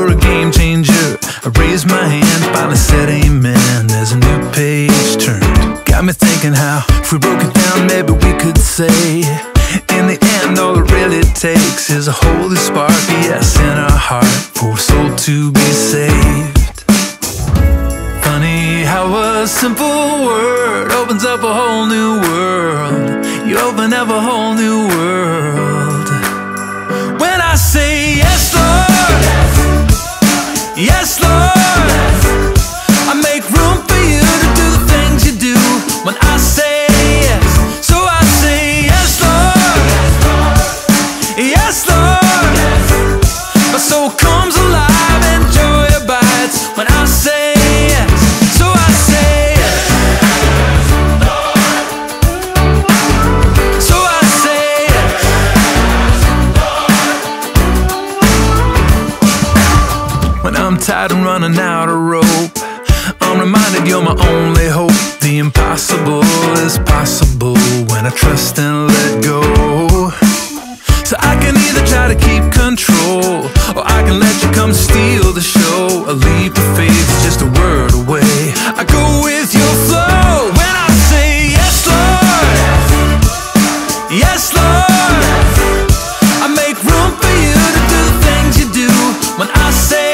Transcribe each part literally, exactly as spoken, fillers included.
were a game changer. I raised my hand, finally said amen, as a new page turned. Got me thinking how, if we broke it down, maybe we could say, in the end, all it really takes is a holy spark, yes, in our heart, for a soul to be saved. Funny how a simple word opens up a whole new world. You open up a whole new world when I say yes, Lord. Yes, Lord, I make room for you to do the things you do when I say yes. So I say yes, Lord. Yes, Lord, my soul comes alive and joy abides when I say yes. So I say yes. So I say yes. When I'm tired and running out of rope, I'm reminded you're my only hope. The impossible is possible when I trust and let go. So I can either try to keep control, or I can let you come steal the show. A leap of faith's just a word away. I go with your flow when I say yes, Lord. Yes, Lord, I make room for you to do the things you do when I say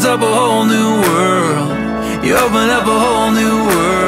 up a whole new world. You open up a whole new world.